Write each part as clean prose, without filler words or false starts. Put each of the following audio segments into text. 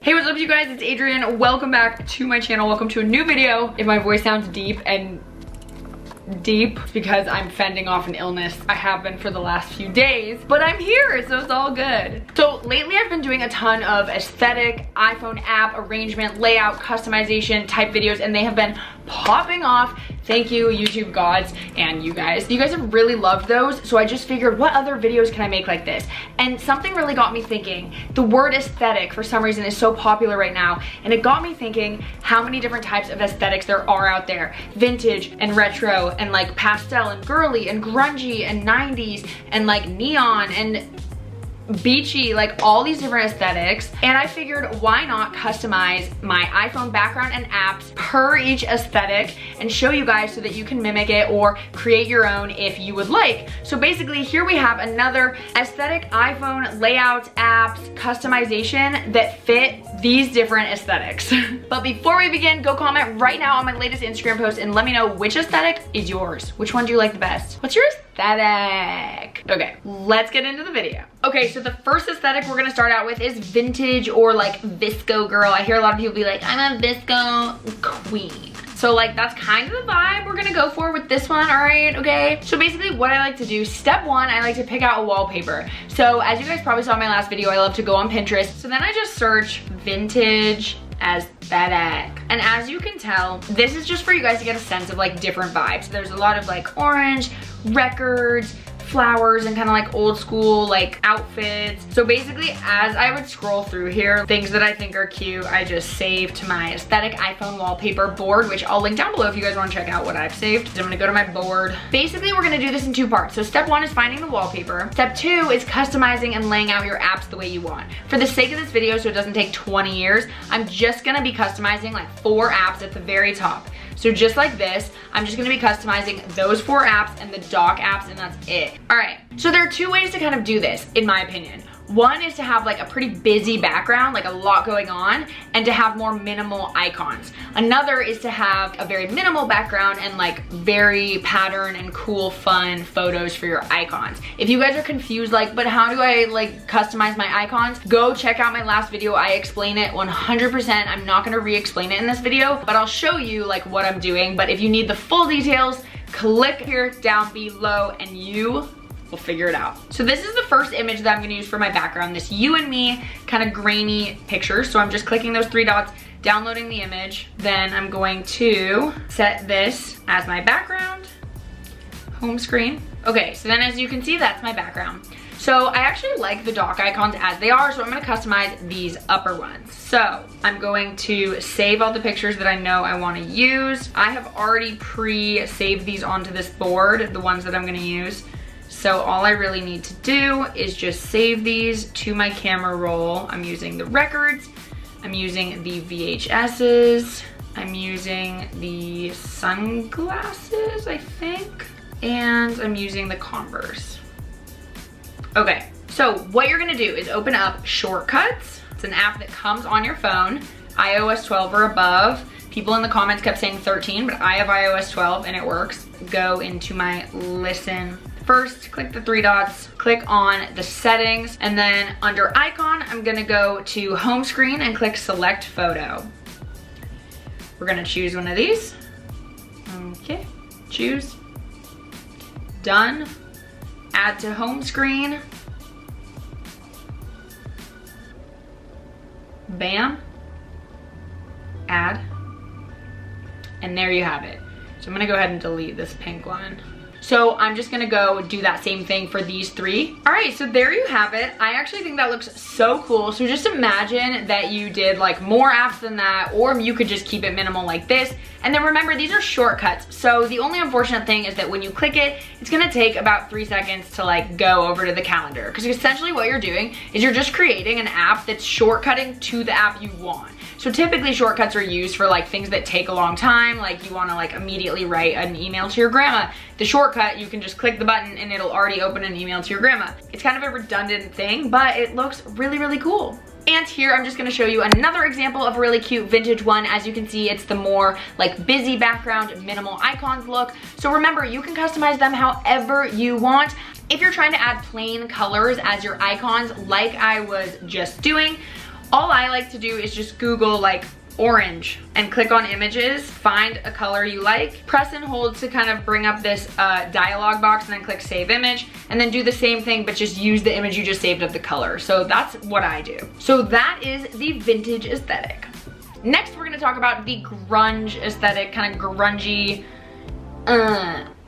Hey, what's up you guys, it's Adrienne. Welcome back to my channel, welcome to a new video. If my voice sounds deep and deep because I'm fending off an illness. I have been for the last few days, but I'm here, so it's all good. So lately I've been doing a ton of aesthetic, iPhone app, arrangement, layout, customization type videos, and they have been popping off. Thank you, YouTube gods and you guys. You guys have really loved those, so I just figured what other videos can I make like this? And something really got me thinking. The word aesthetic for some reason is so popular right now, and it got me thinking how many different types of aesthetics there are out there. Vintage and retro and like pastel and girly and grungy and 90s and like neon and beachy, like all these different aesthetics. And I figured why not customize my iPhone background and apps per each aesthetic and show you guys so that you can mimic it or create your own if you would like. So basically here we have another aesthetic iPhone layouts, apps, customization that fit these different aesthetics. But before we begin, go comment right now on my latest Instagram post and let me know which aesthetic is yours. Which one do you like the best? What's your aesthetic? Okay, let's get into the video. Okay, so the first aesthetic we're gonna start out with is vintage or like VSCO girl. I hear a lot of people be like, I'm a VSCO queen. So like that's kind of the vibe we're gonna go for with this one, all right, okay? So basically what I like to do, step one, I like to pick out a wallpaper. So as you guys probably saw in my last video, I love to go on Pinterest. So then I just search vintage aesthetic. And as you can tell, this is just for you guys to get a sense of like different vibes. There's a lot of like orange, records, flowers, and kind of like old school like outfits. So basically as I would scroll through here, things that I think are cute, I just save to my aesthetic iPhone wallpaper board, which I'll link down below if you guys want to check out what I've saved. I'm gonna go to my board. Basically we're gonna do this in two parts. So step one is finding the wallpaper. Step two is customizing and laying out your apps the way you want. For the sake of this video, so it doesn't take 20 years, I'm just gonna be customizing like 4 apps at the very top. So just like this, I'm just gonna be customizing those 4 apps and the doc apps, and that's it. All right, so there are 2 ways to kind of do this, in my opinion. One is to have like a pretty busy background, like a lot going on, and to have more minimal icons. Another is to have a very minimal background and like very pattern and cool, fun photos for your icons. If you guys are confused, like, but how do I like customize my icons? Go check out my last video, I explain it 100%. I'm not gonna re-explain it in this video, but I'll show you like what I'm doing. But if you need the full details, click here down below and you we'll figure it out. So this is the first image that I'm gonna use for my background, this you and me kind of grainy picture. So I'm just clicking those 3 dots, downloading the image. Then I'm going to set this as my background, home screen. Okay, so then as you can see, that's my background. So I actually like the dock icons as they are, so I'm gonna customize these upper ones. So I'm going to save all the pictures that I know I wanna use. I have already pre-saved these onto this board, the ones that I'm gonna use. So all I really need to do is just save these to my camera roll. I'm using the records, I'm using the VHSs, I'm using the sunglasses, I think, and I'm using the Converse. Okay, so what you're gonna do is open up Shortcuts. It's an app that comes on your phone, iOS 12 or above. People in the comments kept saying 13, but I have iOS 12 and it works. Go into my listen. First, click the 3 dots, click on the settings, and then under icon, I'm gonna go to home screen and click select photo. We're gonna choose one of these. Okay, choose. Done. Add to home screen. Bam. Add. And there you have it. So I'm gonna go ahead and delete this pink one. So I'm just gonna go do that same thing for these 3. All right, so there you have it. I actually think that looks so cool. So just imagine that you did like more apps than that, or you could just keep it minimal like this. And then remember, these are shortcuts. So the only unfortunate thing is that when you click it, it's gonna take about 3 seconds to like go over to the calendar. Because essentially what you're doing is you're just creating an app that's shortcutting to the app you want. So typically shortcuts are used for like things that take a long time, like you wanna like immediately write an email to your grandma. The shortcut, you can just click the button and it'll already open an email to your grandma. It's kind of a redundant thing, but it looks really, really cool. And here I'm just gonna show you another example of a really cute vintage one. As you can see, it's the more like busy background, minimal icons look. So remember, you can customize them however you want. If you're trying to add plain colors as your icons, like I was just doing, all I like to do is just Google like orange and click on images, find a color you like, press and hold to kind of bring up this dialog box, and then click save image, and then do the same thing but just use the image you just saved of the color. So that's what I do. So that is the vintage aesthetic. Next we're gonna talk about the grunge aesthetic, kind of grungy.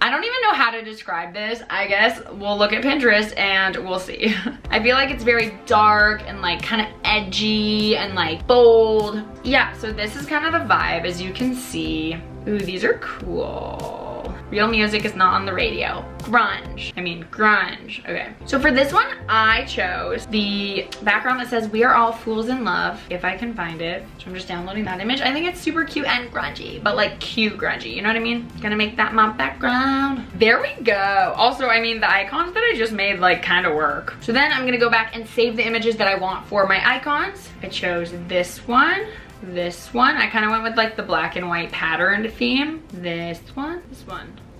I don't even know how to describe this. I guess we'll look at Pinterest and we'll see. I feel like it's very dark and like kind of edgy and like bold. Yeah, so this is kind of the vibe, as you can see. Ooh, these are cool. Real music is not on the radio. Grunge. I mean, grunge. Okay. So for this one, I chose the background that says, "We are all fools in love," if I can find it. So I'm just downloading that image. I think it's super cute and grungy, but like cute grungy. You know what I mean? Gonna make that my background. There we go. Also, I mean, the icons that I just made like kind of work. So then I'm gonna go back and save the images that I want for my icons. I chose this one. This one. I kind of went with like the black and white patterned theme. This one.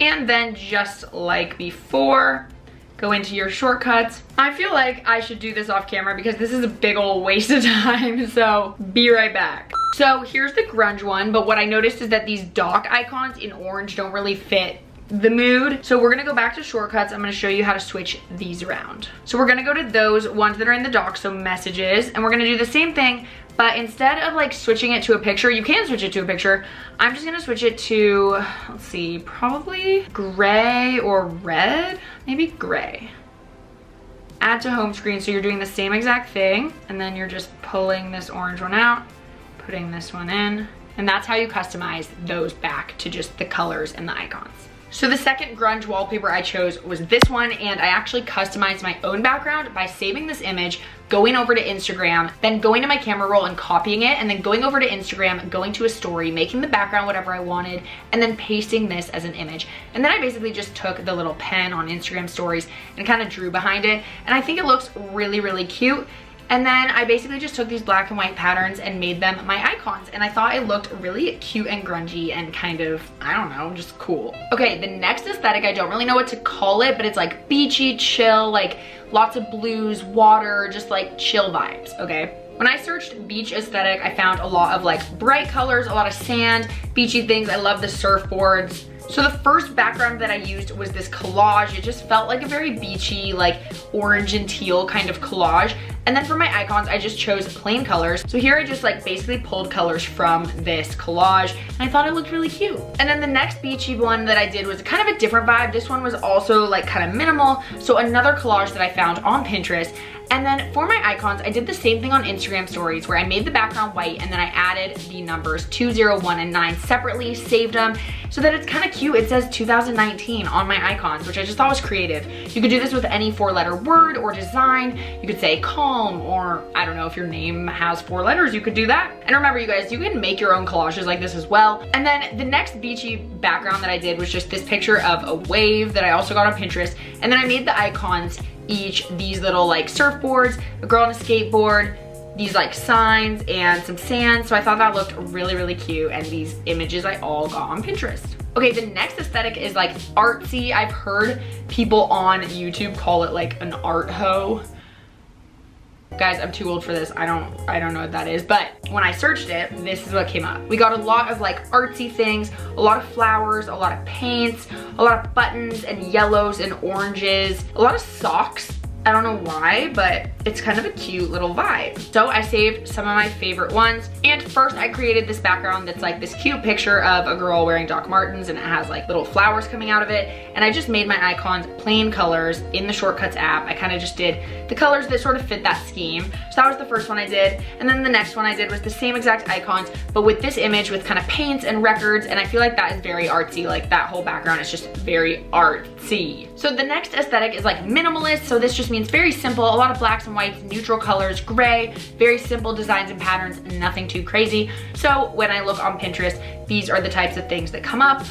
And then just like before, go into your shortcuts. I feel like I should do this off camera because this is a big old waste of time. So be right back. So here's the grunge one, but what I noticed is that these dock icons in orange don't really fit the mood. So we're gonna go back to shortcuts. I'm gonna show you how to switch these around. So we're gonna go to those ones that are in the dock, so messages, and we're gonna do the same thing. But instead of like switching it to a picture, you can switch it to a picture. I'm just gonna switch it to, let's see, probably gray or red, maybe gray. Add to home screen, so you're doing the same exact thing. And then you're just pulling this orange one out, putting this one in. And that's how you customize those back to just the colors and the icons. So the second grunge wallpaper I chose was this one, and I actually customized my own background by saving this image, going over to Instagram, then going to my camera roll and copying it, and then going over to Instagram, going to a story, making the background whatever I wanted, and then pasting this as an image. And then I basically just took the little pen on Instagram stories and kind of drew behind it, and I think it looks really, really cute. And then I basically just took these black and white patterns and made them my icons. And I thought it looked really cute and grungy and kind of, I don't know, just cool. Okay, the next aesthetic, I don't really know what to call it, but it's like beachy, chill, like lots of blues, water, just like chill vibes, okay? When I searched beach aesthetic, I found a lot of like bright colors, a lot of sand, beachy things. I love the surfboards. So the first background that I used was this collage. It just felt like a very beachy, like orange and teal kind of collage. And then for my icons, I just chose plain colors. So here I just like basically pulled colors from this collage, and I thought it looked really cute. And then the next beachy one that I did was kind of a different vibe. This one was also like kind of minimal. So another collage that I found on Pinterest. And then for my icons, I did the same thing on Instagram stories, where I made the background white and then I added the numbers 2, 0, 1, and 9 separately, saved them so that it's kind of cute. It says 2019 on my icons, which I just thought was creative. You could do this with any 4-letter word or design. You could say calm, or I don't know, if your name has 4 letters, you could do that. And remember you guys, you can make your own collages like this as well. And then the next beachy background that I did was just this picture of a wave that I also got on Pinterest. And then I made the icons each, these little like surfboards, a girl on a skateboard, these like signs, and some sand. So I thought that looked really, really cute, and these images I all got on Pinterest. Okay, the next aesthetic is like artsy. I've heard people on YouTube call it like an art hoe. Guys, I'm too old for this. I don't know what that is, but when I searched it, this is what came up. We got a lot of like artsy things, a lot of flowers, a lot of paints, a lot of buttons and yellows and oranges, a lot of socks. I don't know why, but it's kind of a cute little vibe. So I saved some of my favorite ones. And first I created this background that's like this cute picture of a girl wearing Doc Martens, and it has like little flowers coming out of it. And I just made my icons plain colors in the Shortcuts app. I kind of just did the colors that sort of fit that scheme. So that was the first one I did. And then the next one I did was the same exact icons, but with this image with kind of paints and records. And I feel like that is very artsy. Like that whole background is just very artsy. So the next aesthetic is like minimalist. So this just means very simple, a lot of blacks and whites, neutral colors, gray, very simple designs and patterns, nothing too crazy. So when I look on Pinterest, these are the types of things that come up.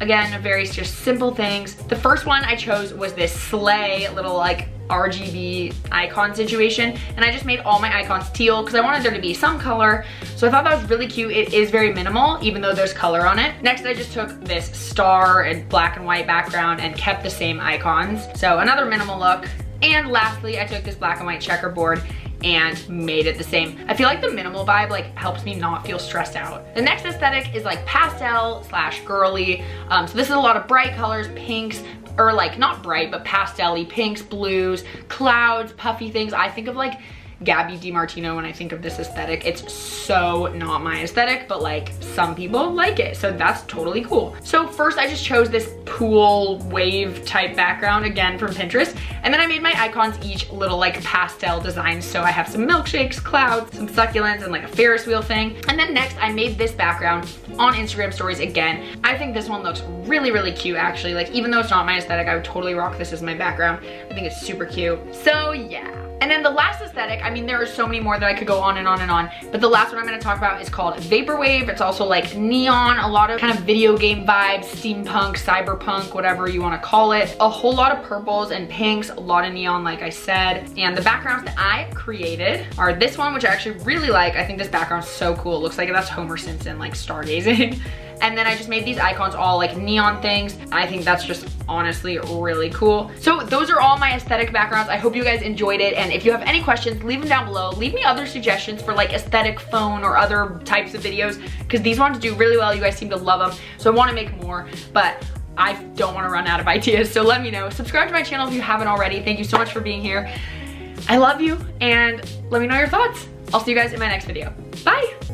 Again, very just simple things. The first one I chose was this sleigh, little like RGB icon situation, and I just made all my icons teal because I wanted there to be some color. So I thought that was really cute. It is very minimal, even though there's color on it. Next, I just took this star and black and white background and kept the same icons. So another minimal look. And lastly, I took this black and white checkerboard and made it the same. I feel like the minimal vibe like helps me not feel stressed out. The next aesthetic is like pastel slash girly. So this is a lot of bright colors, pinks, or like not bright, but pastel-y pinks, blues, clouds, puffy things. I think of like Gabby DiMartino when I think of this aesthetic. It's so not my aesthetic, but like some people like it, so that's totally cool. So first I just chose this pool wave type background again from Pinterest, and then I made my icons each little like pastel designs. So I have some milkshakes, clouds, some succulents, and like a Ferris wheel thing. And then next I made this background on Instagram stories again. I think this one looks really, really cute actually. Like even though it's not my aesthetic, I would totally rock this as my background. I think it's super cute. So yeah. And then the last aesthetic, I mean, there are so many more that I could go on and on and on, but the last one I'm gonna talk about is called Vaporwave. It's also like neon, a lot of kind of video game vibes, steampunk, cyberpunk, whatever you wanna call it. A whole lot of purples and pinks, a lot of neon, like I said. And the backgrounds that I created are this one, which I actually really like. I think this background's so cool. It looks like that's Homer Simpson, like stargazing. And then I just made these icons all like neon things. I think that's just honestly really cool. So those are all my aesthetic backgrounds. I hope you guys enjoyed it. And if you have any questions, leave them down below. Leave me other suggestions for like aesthetic phone or other types of videos, because these ones do really well. You guys seem to love them. So I want to make more, but I don't want to run out of ideas. So let me know. Subscribe to my channel if you haven't already. Thank you so much for being here. I love you, and let me know your thoughts. I'll see you guys in my next video. Bye.